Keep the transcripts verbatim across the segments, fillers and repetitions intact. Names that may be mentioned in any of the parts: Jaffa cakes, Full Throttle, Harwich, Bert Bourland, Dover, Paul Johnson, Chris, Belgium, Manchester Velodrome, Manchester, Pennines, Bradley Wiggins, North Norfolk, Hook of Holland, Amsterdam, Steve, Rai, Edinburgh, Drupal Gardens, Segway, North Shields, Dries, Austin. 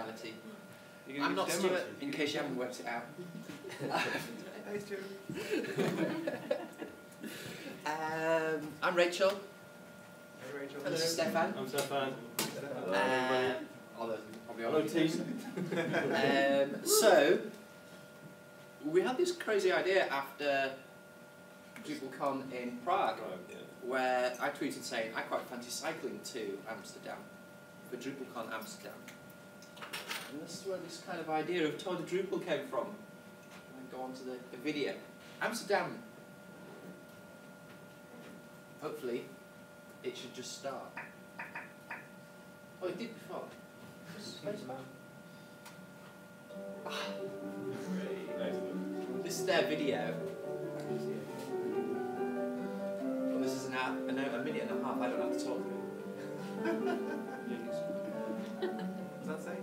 modality. I'm not Stuart, in case you haven't worked it out. Hi, Stuart. um, I'm Rachel. Hey, Rachel. Hello, Stefan. I'm Stefan. Hello, uh, hello, hello team. um, so, we had this crazy idea after DrupalCon in Prague, Prague yeah. where I tweeted saying, I quite fancy cycling to Amsterdam for DrupalCon Amsterdam. And this is where this kind of idea of Tour de Drupal came from. And go on to the, the video. Amsterdam. Hopefully, it should just start. Oh, it did before. What's about? Ah. This is their video. Well, this is an hour, a minute and a half. I don't have to talk to it. What does that say?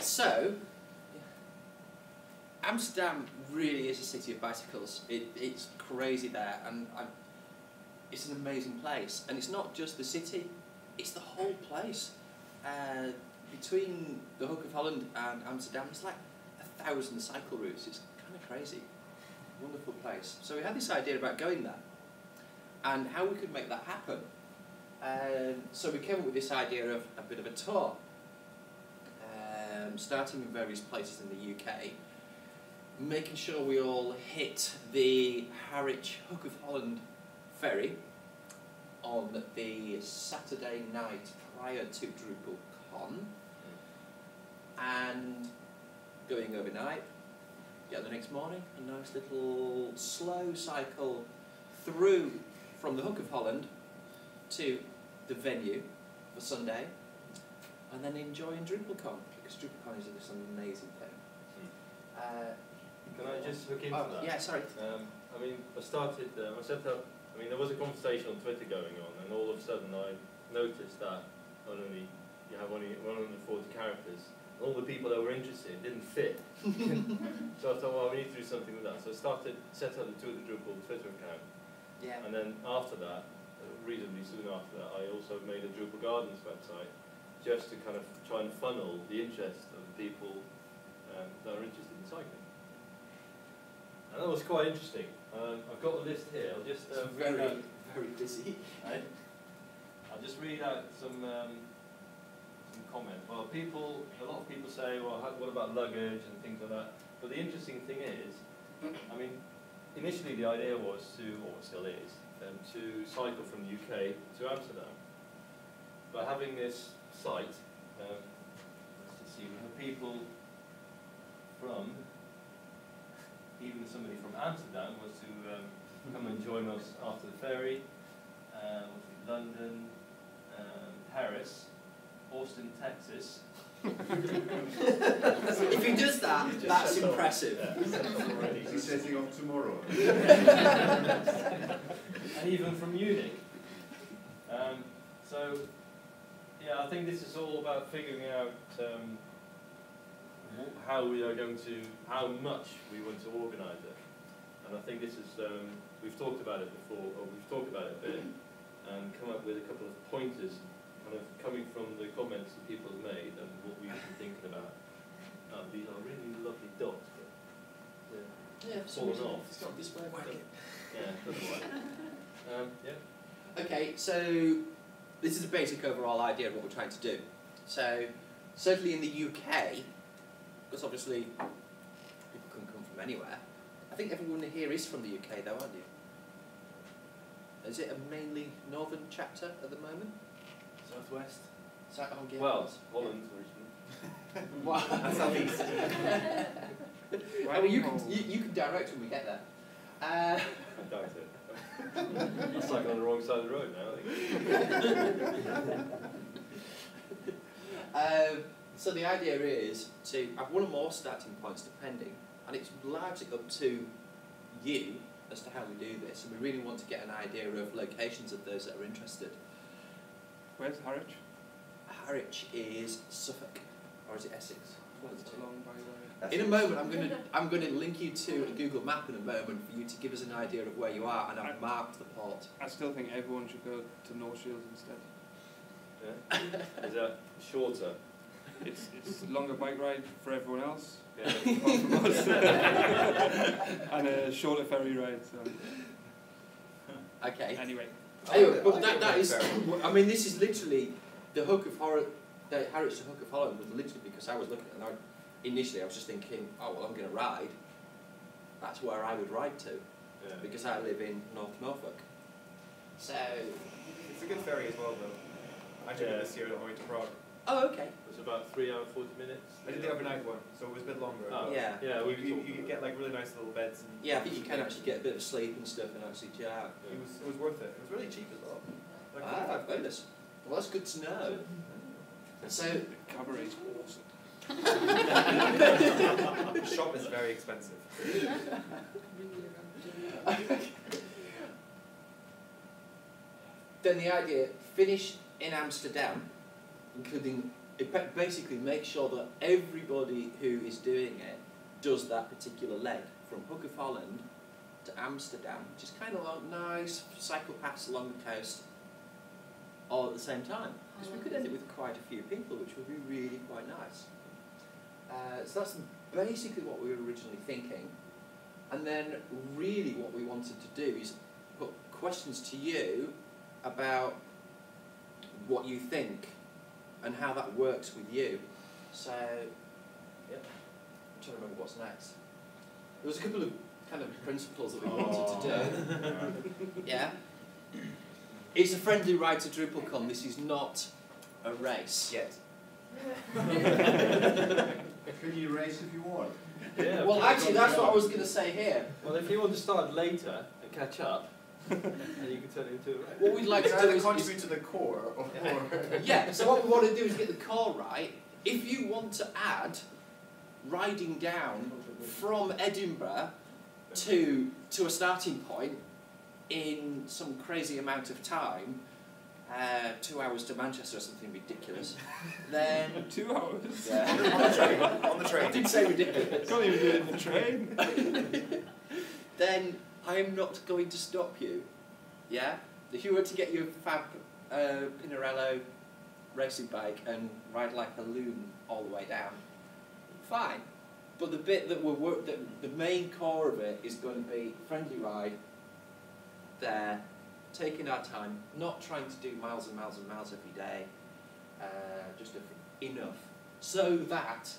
So, Amsterdam really is a city of bicycles. It, it's crazy there, and I'm, it's an amazing place. And it's not just the city, it's the whole place. Uh, between the Hook of Holland and Amsterdam, it's like a thousand cycle routes. It's kind of crazy. Wonderful place. So we had this idea about going there, and how we could make that happen. Uh, so we came up with this idea of a bit of a tour. Starting in various places in the U K, making sure we all hit the Harwich Hook of Holland ferry on the Saturday night prior to DrupalCon, and going overnight, get the next morning, a nice little slow cycle through from the Hook of Holland to the venue for Sunday, and then enjoying DrupalCon. Because DrupalCon is this amazing thing. Hmm. Uh, Can I just look into oh, that? Yeah, sorry. Um, I mean, I started, um, I set up, I mean, there was a conversation on Twitter going on, and all of a sudden I noticed that not only you have only one hundred forty characters, all the people that were interested didn't fit. So I thought, well, we need to do something with that. So I started, set up the Tour de Drupal Twitter account. Yeah. And then after that, reasonably soon after that, I also made a Drupal Gardens website, just to kind of try and funnel the interest of the people um, that are interested in cycling. And that was quite interesting. Um, I've got a list here. I'll just um, very, out, very busy. Right? I'll just read out some um, some comment. Well, people, a lot of people say, well, how, what about luggage and things like that? But the interesting thing is, I mean, initially the idea was to, or still is, um, to cycle from the U K to Amsterdam. But having this site, um, let's see, we have people from, even somebody from Amsterdam was to um, come and join us after the ferry, uh, London, um, Paris, Austin, Texas. If he does that, he that's impressive. Yeah, he's setting off tomorrow. And even from Munich. Um, so, yeah, I think this is all about figuring out um, how we are going to, how much we want to organise it. And I think this is, um, we've talked about it before, or we've talked about it a bit, and come up with a couple of pointers, kind of coming from the comments that people have made and what we've been thinking about. come. These are really lovely dots, but they're yeah, falling off. It's not display magic. Yeah, doesn't work. um, yeah. Okay, so this is a basic overall idea of what we're trying to do. So certainly in the U K, because obviously people can come from anywhere. I think everyone here is from the U K, though, aren't you? Is it a mainly northern chapter at the moment? Southwest. South oh, well, Holland, yeah. Wow, that's southeast. I mean, you can you, you can direct when we get there. Uh, I doubt it. It's like on the wrong side of the road now. I think. um, so the idea is to have one or more starting points, depending, and it's largely up to you as to how we do this. And we really want to get an idea of locations of those that are interested. Where's Harwich? Harwich is Suffolk, or is it Essex? Along by way. In a moment, I'm going to I'm going to link you to a Google Map in a moment for you to give us an idea of where you are, and I've marked the port. I still think everyone should go to North Shields instead. Yeah. Is that shorter? It's it's longer bike ride for everyone else, yeah. apart from us, and a shorter ferry ride. So. Okay. Anyway. Anyway, but that, that is, I mean, this is literally the Hook of Holland, the Harwich to Hook of Holland was literally because I was looking at it, and I, initially I was just thinking, oh, well, I'm going to ride. That's where I would ride to, yeah. because I live in North Norfolk. So. It's a good ferry as well, though. I did yeah. it this year on the way to Prague. Oh, okay. It was about three hours, forty minutes. I did the overnight one, so it was a bit longer. Oh, yeah. Yeah, we you, you, you get like really nice little beds. And yeah, I think you can actually get a bit of sleep and stuff and actually chill out. Yeah. It, was, it was worth it. It was really cheap as well. Like ah, I've this. Well, that's good to know. So, the cover is awesome. The shop is very expensive. Then the idea, finish in Amsterdam. Including, basically make sure that everybody who is doing it does that particular leg from Hook of Holland to Amsterdam, which is kind of a nice cycle paths along the coast all at the same time. Because we could end it with quite a few people, which would be really quite nice. Uh, so that's basically what we were originally thinking. And then really what we wanted to do is put questions to you about what you think and how that works with you. So, yep. I'm trying to remember what's next. There was a couple of kind of principles that we oh. wanted to do. Yeah? It's a friendly ride to DrupalCon. This is not a race. Yet. Can you race if you want? Yeah, well, actually, that's what I was going to say here. Well, if you want to start later and catch up, and you can turn it into a race. What we'd like to do is contribute to the core. Or yeah, so what we want to do is get the core right. If you want to add riding down from Edinburgh to to a starting point in some crazy amount of time, uh, two hours to Manchester or something ridiculous, then two hours yeah. on the train. On the train. I did say ridiculous. Can't even do it in the train. Then. I am not going to stop you, yeah? If you were to get your fab uh, Pinarello racing bike and ride like a loon all the way down, fine. But the bit that we're work that the main core of it is going to be friendly ride there, taking our time, not trying to do miles and miles and miles every day, uh, just enough, so that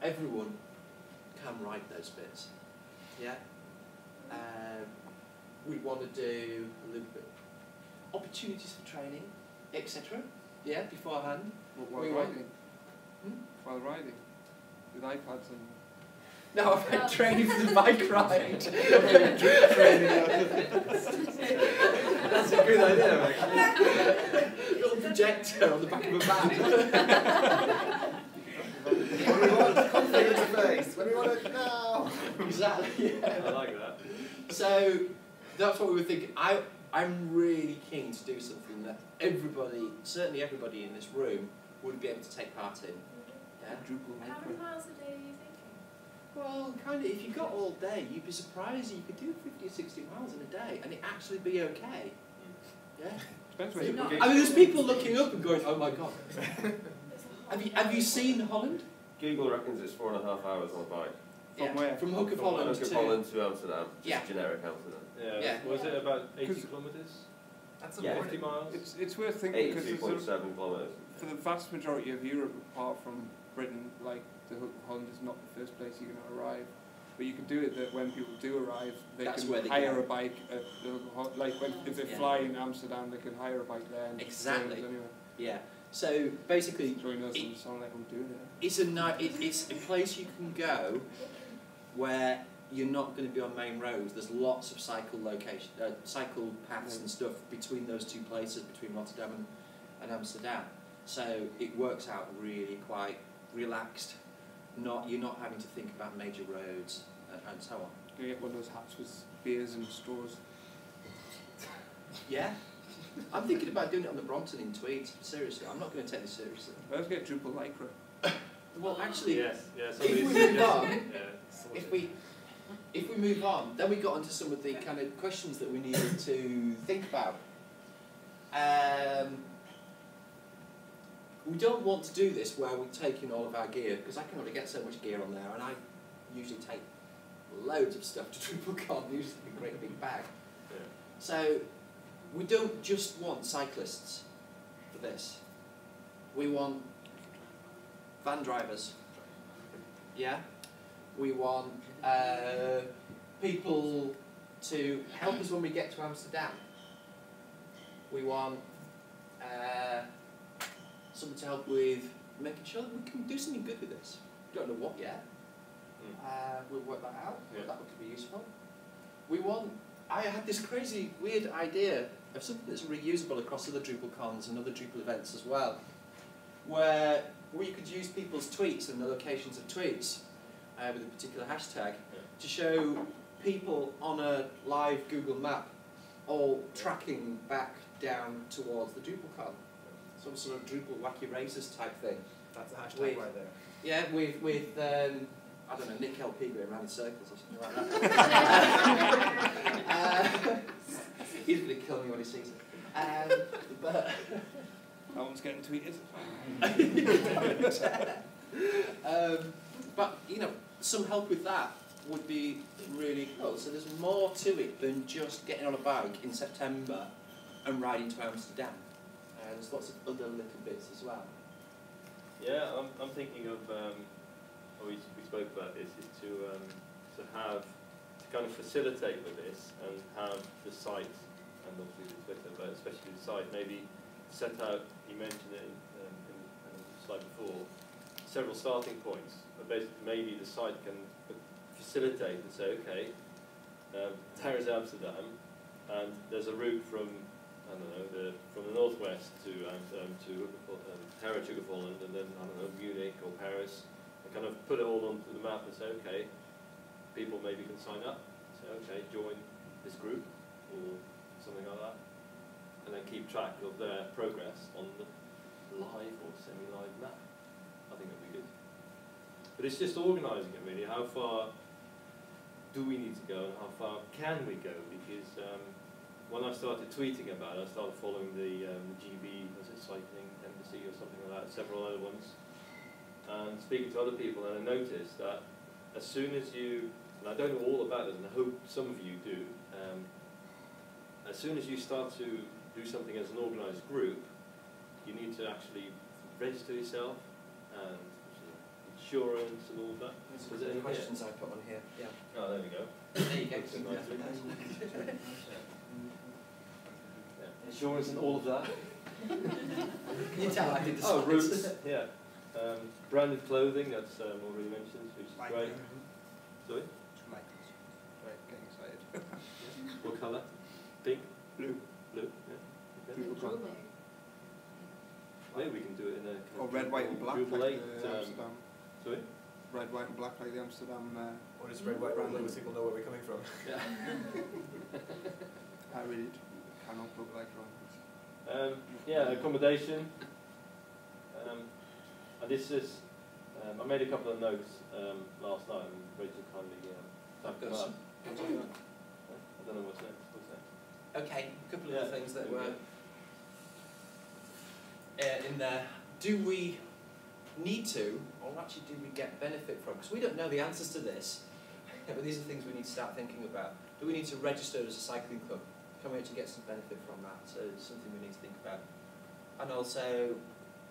everyone can ride those bits, yeah? Um, we want to do a little bit opportunities for training, et cetera. Yeah, beforehand. Well, while we riding. Hmm? While riding, with iPads and. No, I've had training for the bike ride. That's a good idea, actually. Little projector on the back of a van. When we want to conflict in the face, when we want to now. Exactly. Yeah. I like that. So that's what we were thinking. I I'm really keen to do something that everybody, certainly everybody in this room, would be able to take part in. Yeah. How many miles a day are you thinking? Well, kind of. If you got all day, you'd be surprised you could do fifty or sixty miles in a day, and it actually be okay. Yeah. Depends where you're. I mean, there's people looking up and going, "Oh my God." Have you have you seen Holland? Google reckons it's four and a half hours on a bike. From yeah. where? From Hook of Holland to... Hook of Holland to Amsterdam. Just yeah. generic Amsterdam. Yeah. yeah. Was yeah. it about eighty kilometres? That's about fifty miles. It's, it's worth thinking because eighty-two point seven kilometres. For the vast majority of Europe, apart from Britain, like the Hook of Holland is not the first place you're going to arrive. But you can do it that when people do arrive, they That's can they hire go. a bike at the Hook of Holland. Like when, if they yeah. fly in Amsterdam, they can hire a bike there. And exactly. Anyway. Yeah. So basically, it, sound like I'm doing it. it's a no, it, it's a place you can go where you're not going to be on main roads. There's lots of cycle location, uh, cycle paths yeah. and stuff between those two places, between Rotterdam and, and Amsterdam. So it works out really quite relaxed. Not you're not having to think about major roads and, and so on. You get one of those hats with beers and straws. Yeah. I'm thinking about doing it on the Brompton in tweeds. Seriously, I'm not going to take this seriously. Let's get Drupal Lycra. Well, actually, yes, yes, if we move on, yeah, if we if we move on, then we got onto some of the kind of questions that we needed to think about. Um, we don't want to do this where we take in all of our gear because I can only get so much gear on there, and I usually take loads of stuff to DrupalCon. Usually a great big bag. Yeah. So. We don't just want cyclists for this. We want van drivers. Yeah? We want uh, people to help us when we get to Amsterdam. We want uh, someone to help with making sure that we can do something good with this. Don't know what yet. Uh, we'll work that out. Yeah. That could be useful. We want... I had this crazy, weird idea of something that's reusable across other Drupal cons and other Drupal events as well, where we could use people's tweets and the locations of tweets uh, with a particular hashtag to show people on a live Google map all tracking back down towards the Drupal con. Some sort of Drupal wacky races type thing. That's a hashtag with, right there. Yeah, with... with um, I don't know, Nick L P going around in circles or something like that. uh, he's going to kill me when he sees it. Um, but no one's getting tweeted. um, but, you know, some help with that would be really cool. So there's more to it than just getting on a bike in September and riding to Amsterdam. Uh, there's lots of other little bits as well. Yeah, I'm, I'm thinking of... Um We, we spoke about this is to um, to have to kind of facilitate with this and have the site and obviously the Twitter, but especially the site maybe set out. You mentioned it in, um, in, in the slide before. Several starting points, but basically maybe the site can facilitate and say, okay, um, there is Amsterdam, and there's a route from I don't know the from the northwest to um, to um, Harwich, Hook of Holland, and then I don't know Munich or Paris. Kind of put it all onto the map and say, okay, people maybe can sign up, say, okay, join this group or something like that, and then keep track of their progress on the live or semi-live map. I think that'd be good. But it's just organising it really. How far do we need to go and how far can we go? Because um, when I started tweeting about it, I started following the, um, the G B, was it Cycling Embassy or something like that, several other ones. And speaking to other people, and I noticed that as soon as you, and I don't know all about this, and I hope some of you do, um, as soon as you start to do something as an organised group, you need to actually register yourself, and insurance and all that. Is there any questions I put on here? Yeah. Oh, there we go. There you go. Yeah. Yeah. Insurance and all of that. Can you tell I did the Oh, routes, yeah. Um, branded clothing, that's um, already mentioned, which is Light great. Sorry? Light. Right, getting excited. Yeah. What colour? Pink? Blue. Blue, yeah. Blue colour. Maybe we can do it in a... Kind or of red, white and black like the um, Amsterdam. Sorry? Red, white and black like the Amsterdam... Uh, or is red, white and blue so people know where we're coming from? Yeah. I really cannot look like wrong. Um, yeah, accommodation. Um, And this is, um, I made a couple of notes um, last night, and Rachel kindly um, typed them up. I don't know what's next. What's next? Okay, a couple of yeah, things that were uh, in there. Do we need to, or actually do we get benefit from? Because we don't know the answers to this, but these are things we need to start thinking about. Do we need to register as a cycling club? Can we actually get some benefit from that? So it's something we need to think about. And also,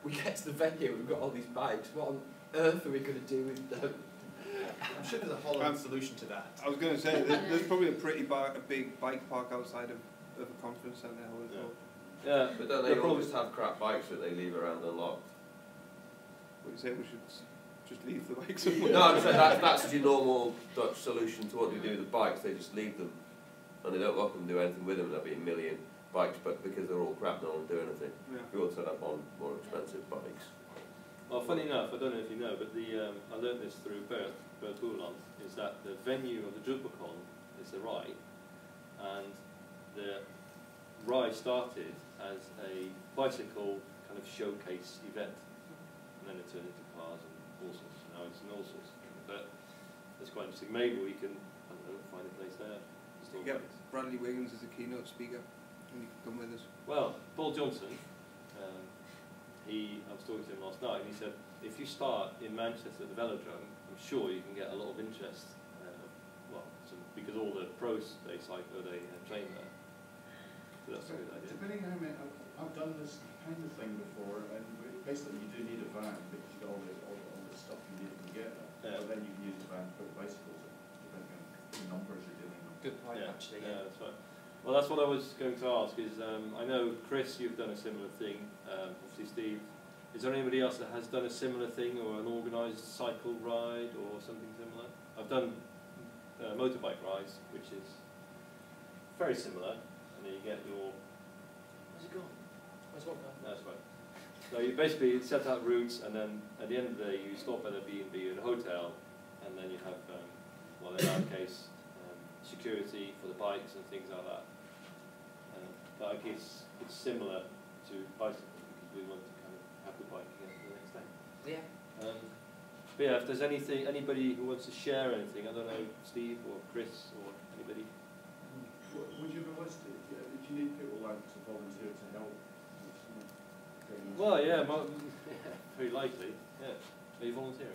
we get to the venue, we've got all these bikes, what on earth are we going to do with them? I'm sure there's a whole um, solution to that. I was going to say, there's, there's probably a pretty bar, a big bike park outside of, of a conference centre. Yeah. Yeah, but don't they always have crap bikes that they leave around a lot? What you say, we should just leave the bikes? No, I'm saying that, that's your normal Dutch solution to what they do with the bikes. They just leave them, and they don't lock them, do anything with them, and there'll be a million bikes, but because they're all crap, no one will do anything. Yeah. We all turn up on more expensive bikes. Well, funny enough, I don't know if you know, but the um, I learned this through Bert, Bert Bourland, is that the venue of the DrupalCon is the Rai, and the Rai started as a bicycle kind of showcase event, and then it turned into cars and all sorts. Now it's in all sorts of things, but it's quite interesting. Maybe we can, I don't know, find a place there. Yeah, place. Bradley Wiggins is a keynote speaker, and he can come with us. Well, Paul Johnson, um, he, I was talking to him last night, and he said, if you start in Manchester at the Velodrome, I'm sure you can get a lot of interest, uh, well, some, because all the pros, they cycle, they uh, train there. So, depending on how many, I've done this kind of thing before, and basically you do need a van because you've got all the, all, all the stuff you need to get there. Yeah. But then you can use the van to put bicycles in, depending on the numbers you're dealing with. Good point, yeah. Actually. Yeah, yeah, that's right. Well, that's what I was going to ask is, um, I know, Chris, you've done a similar thing, um, obviously Steve. Is there anybody else that has done a similar thing or an organised cycle ride or something similar? I've done uh, motorbike rides, which is very similar. You get your. Where's it gone? Where's what gone? No, that's right. So you basically set out routes, and then at the end of the day, you stop at a B and B in a hotel, and then you have, um, well, in our case, um, security for the bikes and things like that. Um, but I guess it's similar to bicycling because we want to kind of have the bike again for the next day. Yeah. Um, but yeah, if there's anything, anybody who wants to share anything, I don't know, Steve or Chris or anybody. Would you be listed? Yeah, did you need people like to volunteer to help? Well, yeah, my, yeah, very likely. Yeah. Are you volunteering?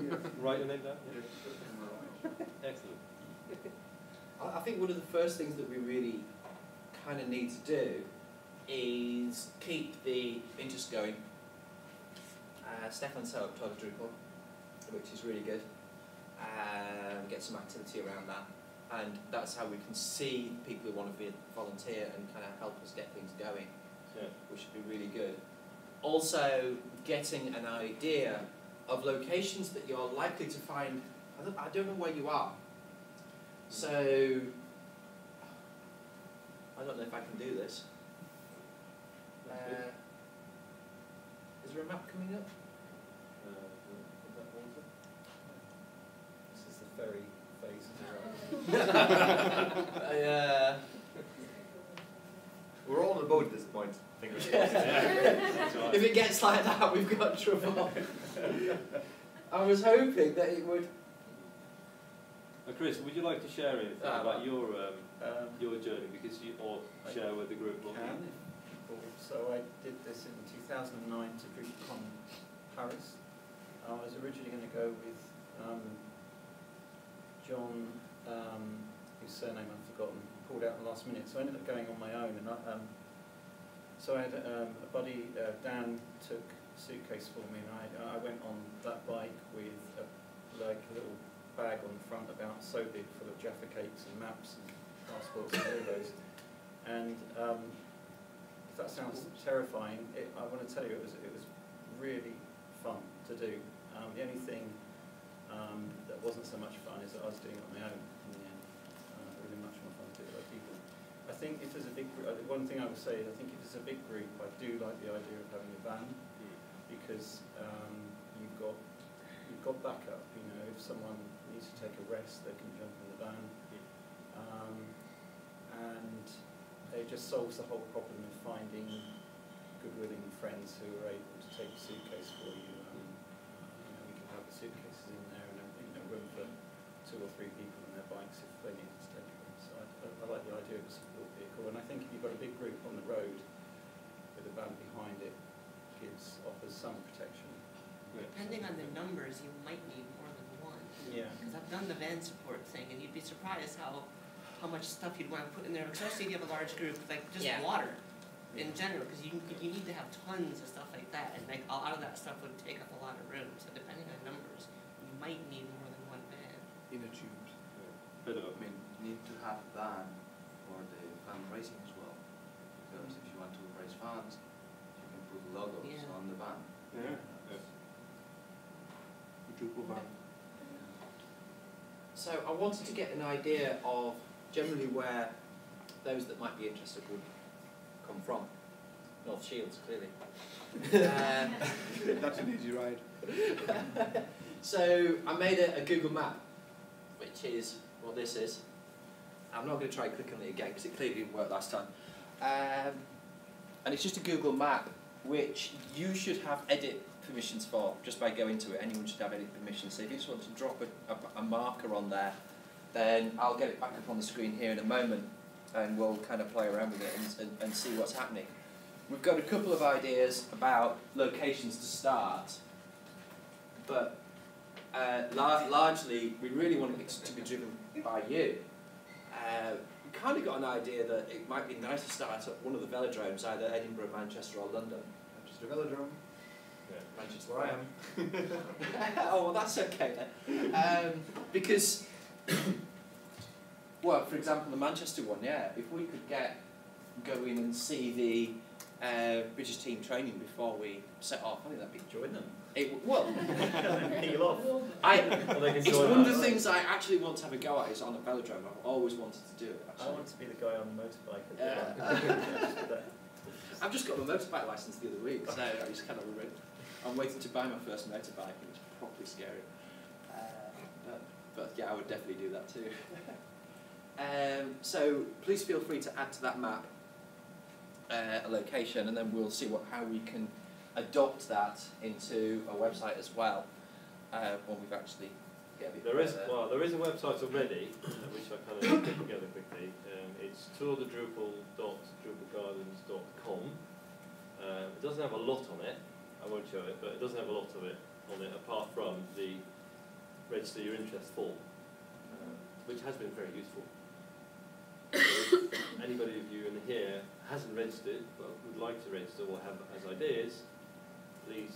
Yeah. Write your name down? Yeah. Yeah. Excellent. I think one of the first things that we really kind of need to do is keep the interest going. Uh, Stefan set up Tour de Drupal, which is really good. Um, get some activity around that. And that's how we can see people who want to be volunteer and kind of help us get things going, yeah. Which would be really good. Also, getting an idea of locations that you're likely to find. I don't, I don't know where you are. So, I don't know if I can do this. Uh, is there a map coming up? Uh, is that water? This is the ferry. uh, We're all on the boat at this point. I think yeah. If it gets like that, we've got trouble. I was hoping that it would. Uh, Chris, would you like to share anything uh, about your um, um, your journey, because you all share with the group? Can, so I did this in two thousand nine to DrupalCon Paris. I was originally going to go with. Um, John, um, whose surname I've forgotten, pulled out at the last minute, so I ended up going on my own. And I, um, so I had um, a buddy, uh, Dan, took a suitcase for me, and I, I went on that bike with a, like a little bag on the front about so big, full of Jaffa cakes and maps and passports and all those. And um, if that sounds terrifying, it, I want to tell you it was it was really fun to do. Um, the only thing. Um, that wasn't so much fun is that I was doing it on my own in the end. Uh, really much more fun to do it by people. I think if there's a big group, one thing I would say is I think if there's a big group, I do like the idea of having a van, yeah. Because um, you've got you've got backup. You know, if someone needs to take a rest, they can jump in the van, yeah. um, and it just solves the whole problem of finding good-willing friends who are able to take a suitcase for you. Um, you know, we can have a suitcase in there. Room for two or three people on their bikes if they needed to take them. So I, I, I like the idea of a support vehicle, and I think if you've got a big group on the road with a van behind it, gives offers some protection. Yeah. numbers, you might need more than one. Yeah. Because I've done the van support thing, and you'd be surprised how how much stuff you'd want to put in there, especially if you have a large group, like just yeah. water in general, because you you need to have tons of stuff like that, and like a lot of that stuff would take up a lot of room. So depending on numbers, you might need more than one van. In a tube. Yeah. But I mean, you need to have a van for the fundraising as well, because if you want to raise funds, you can put logos yeah. on the van. Yeah. Drupal van. So I wanted to get an idea of generally where those that might be interested would come from. North Shields, clearly. uh, That's an easy ride. So I made a, a Google map, which is what this is. I'm not going to try and click on it again because it clearly didn't work last time. Um, and it's just a Google map which you should have edit permissions for just by going to it. Anyone should have edit permissions. So if you just want to drop a, a, a marker on there, then I'll get it back up on the screen here in a moment, and we'll kind of play around with it and, and, and see what's happening. We've got a couple of ideas about locations to start, but uh, lar largely we really want it to be driven by you. Uh, we kind of got an idea that it might be nice to start at one of the velodromes, either Edinburgh, Manchester or London. Manchester Velodrome. Yeah. Manchester where I am. Oh, well that's okay then. Um, because well, for example, the Manchester one, yeah. If we could get go in and see the uh, British team training before we set off, I think that'd be join them. It well, I, well it's one of the things I actually want to have a go at is on a velodrome. I've always wanted to do it. Actually. I want to be the guy on the motorbike. At the uh, I've just got my motorbike license the other week, so I just kind of ruined. I'm waiting to buy my first motorbike, and it's properly scary. Uh, but, but yeah, I would definitely do that too. Um, so please feel free to add to that map uh, a location, and then we'll see what how we can adopt that into a website as well. Uh, when we've actually yeah, there is there. well there is a website already which I kind of put together quickly. Um, it's Tour de Drupal dot Drupal Gardens dot com. Um, it doesn't have a lot on it. I won't show it, but it doesn't have a lot of it on it apart from the register your interest form, um, which has been very useful. So if anybody of you in here hasn't registered but would like to register or have as ideas, please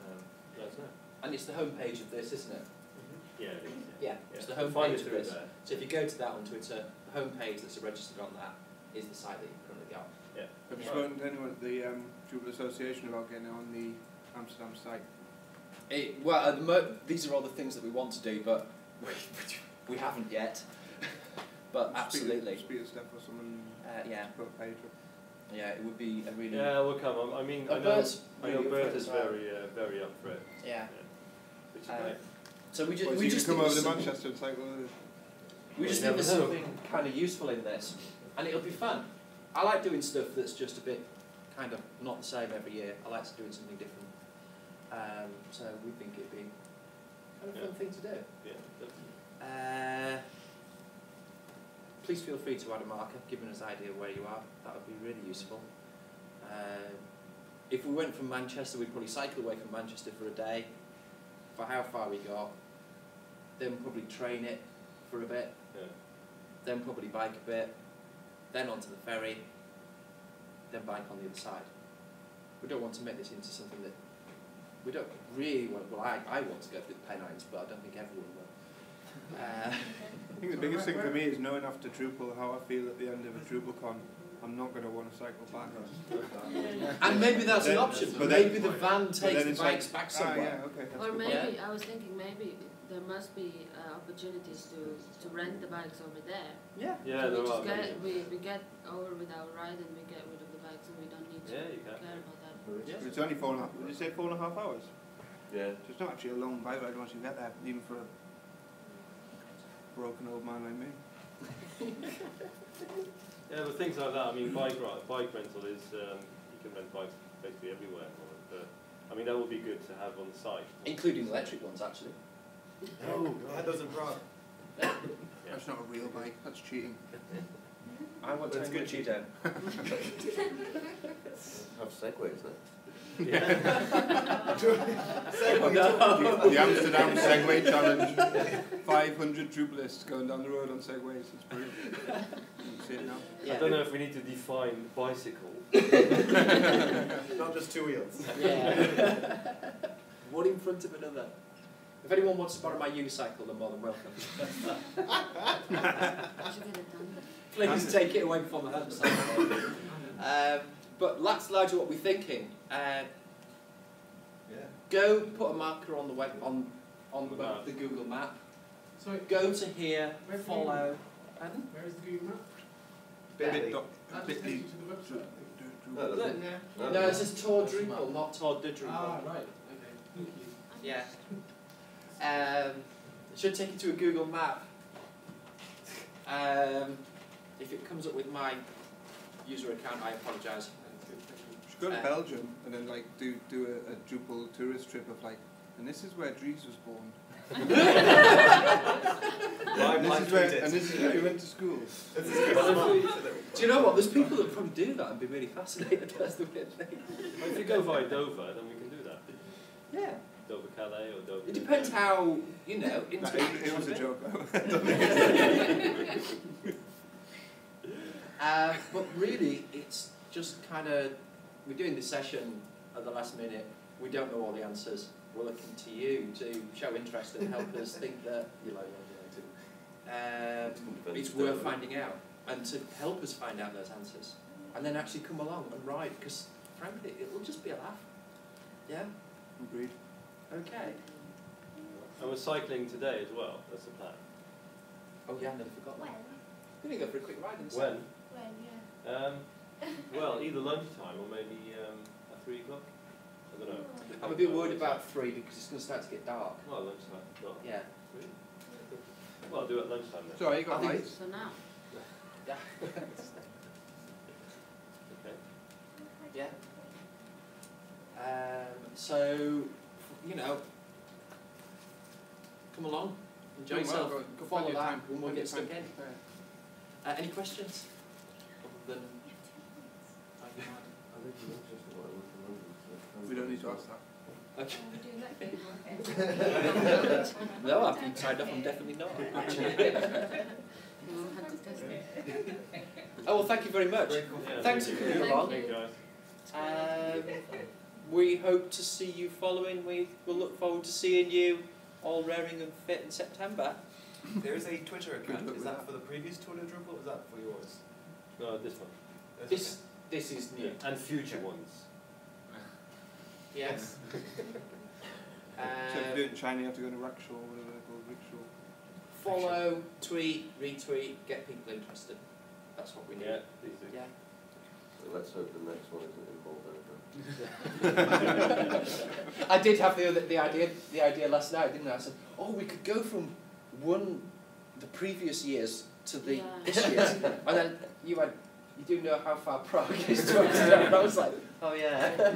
um, let us know. And it's the home page of this, isn't it? Mm-hmm. Yeah, it is, yeah. yeah, it's yeah. the home we'll page of this. There. So if you go to that on Twitter, the home page that's registered on that is the site that you currently got. Yeah. Have you spoken to anyone at the um, Drupal Association about getting on the Amsterdam site? It, well, at the mo these are all the things that we want to do, but we, we haven't yet. But absolutely. Speed of step or someone. Uh, yeah. Put a page up. Yeah, it would be a really. Yeah, we'll come. I mean, I know, I know Bert is very, uh, very up for it. Yeah. Which is great. So we just we just come over to Manchester and like. We just think there's something kind of useful in this, and it'll be fun. I like doing stuff that's just a bit, kind of not the same every year. I like doing something different. Um, so we think it'd be kind of a fun thing to do. Yeah. Definitely. Uh. Please feel free to add a marker, giving us an idea of where you are. That would be really useful. Um, if we went from Manchester, we'd probably cycle away from Manchester for a day, for how far we got, then probably train it for a bit, yeah. then probably bike a bit, then onto the ferry, then bike on the other side. We don't want to make this into something that we don't really want. Well, I, I want to go through the Pennines, but I don't think everyone will. Uh, I think the biggest thing for me is knowing after Drupal how I feel at the end of a DrupalCon. I'm not going to want to cycle back. And maybe that's an option. But maybe the van takes the bikes back somewhere. Ah, yeah, okay, or maybe yeah. I was thinking maybe there must be uh, opportunities to to rent the bikes over there. Yeah, yeah, so there we, just are, get, we we get over with our ride and we get rid of the bikes and we don't need to yeah, you care can. about that. Yes. It's only four and a half. Did you say four and a half hours? Yeah. So it's not actually a long bike ride once you get there, even for a broken old man like me. Yeah, but things like that. I mean, bike bike rental is um, you can rent bikes basically everywhere. But I mean, that would be good to have on the site, including electric ones, actually. Oh, that doesn't run. Yeah. That's not a real bike. That's cheating. I want to. That's good cheating. Have a segue, isn't it? Yeah. Segway no. The Amsterdam Segway Challenge. five hundred Drupalists going down the road on segways. It's brilliant. You see it now? Yeah. I don't know if we need to define bicycle. Not just two wheels. Yeah. One in front of another. If anyone wants to borrow my unicycle, they're more than welcome. Please take it away before the hands. Um, but that's largely what we're thinking. Uh, yeah. Go put a marker on the web on on the, the Google Map. So go to here. Where follow. Pardon? Where is the Google Map? Bit doc. Bit to the website. No, no, no, no, it's just Tour Drupal, not Tour de Drupal. Ah, right. Okay. Thank you. Yeah. Um, it should take you to a Google Map. Um, if it comes up with my user account, I apologise. Go to um, Belgium and then like do do a, a Drupal tourist trip of like, and this is where Dries was born. well, and, this is where, and this is where he went to school. Do you know what? There's people that probably do that and be really fascinated. That's the weird thing. Well, if you go via Dover, then we can do that. Yeah. Dover Calais or Dover. It depends how you know. It, it was a joke. uh, but really, it's just kind of. We're doing this session at the last minute. We don't know all the answers. We're looking to you to show interest and help us think that you know, um, it's worth finding out and to help us find out those answers. And then actually come along and ride because, frankly, it will just be a laugh. Yeah? Agreed. Okay. And we're cycling today as well. That's the plan. Oh, yeah, I never forgot that. We're going to go for a quick ride instead. When? When, yeah. Um, Well, either lunchtime or maybe um, at three o'clock. I don't know. I'm a bit worried about three because it's going to start to get dark. Well, lunchtime. Dark. Yeah. Three. Well, I'll do it at lunchtime then. Sorry, you got lights. So now. Yeah. Okay. Yeah. Um, so, you know, come along, enjoy well, yourself. Go, go follow that. We'll more get stuck in. Uh, any questions? Other than we don't need to ask that. Okay. No, I've been signed up, I'm definitely not. Oh, well, thank you very much. Yeah, Thanks thank for coming along. Um, we hope to see you following. We will look forward to seeing you all raring and fit in September. There is a Twitter account. Is that for the previous Tour de Drupal or is that for yours? No, this one. That's this okay. This is new. Yeah. And future ones. Yes. um, so if you do it in China, you have to go to Rachel or whatever they're called. Rachel. Follow, tweet, retweet, get people interested. That's what we need. Yeah, yeah. So let's hope the next one isn't involved anymore. I did have the, other, the, idea, the idea last night, didn't I? I said, oh, we could go from one, the previous year's to the yeah. this year's. And then you had... You do know how far Prague is to Amsterdam. I was like, oh yeah.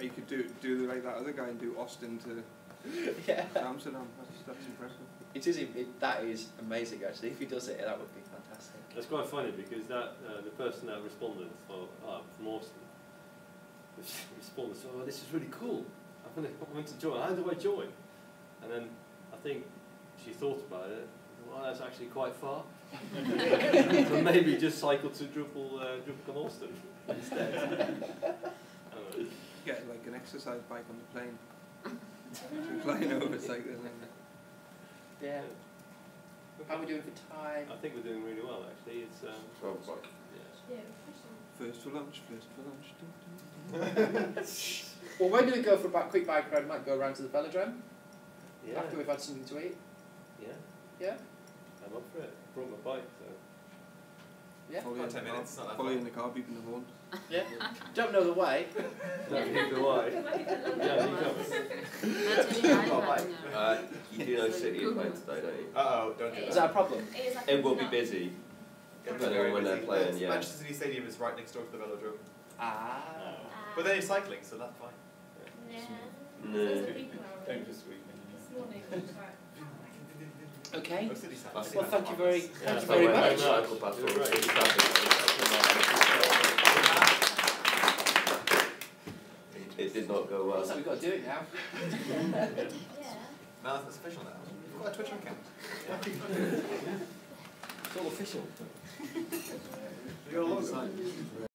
You could do do like that other guy and do Austin to yeah. Amsterdam. That's, that's impressive. It is. It, that is amazing actually. If he does it, that would be fantastic. That's quite funny because that uh, the person that responded for, uh, from Austin responded, "Oh, this is really cool. I want to, I want to join. How do I join?" And then I think she thought about it. Well, that's actually quite far. So maybe just cycle to Drupal, uh, DrupalCon Austin instead. I don't know. Get like an exercise bike on the plane. Flying over, it's like this. Yeah. Yeah. How are we doing for time? I think we're doing really well actually. It's um, twelve o'clock. Yeah. Yeah. First for lunch. First for lunch. Well, where do we go for a quick bike ride? We might go around to the velodrome. Yeah. After we've had something to eat. Yeah. Yeah. I'm up for it. I brought my bike, so... Yeah, probably in the car, minutes, not probably in the car, beeping the horn. Yeah. Don't know the way. Don't know the way. Yeah, you come. Uh, you do know City is playing today, don't you? Uh-oh, don't do that. Is that a problem? It will be busy. It will be when they're playing, yeah. Manchester City Stadium is right next door to the velodrome. Ah. No. But then it's cycling, so that's fine. Yeah. No. Don't just weep. This morning, okay. Well, thank you very, thank you very much. It's It did not go well. Looks like we've got to do it now. Yeah. No, that's official now. We've got a Twitter account. Yeah. It's all official. You're alongside.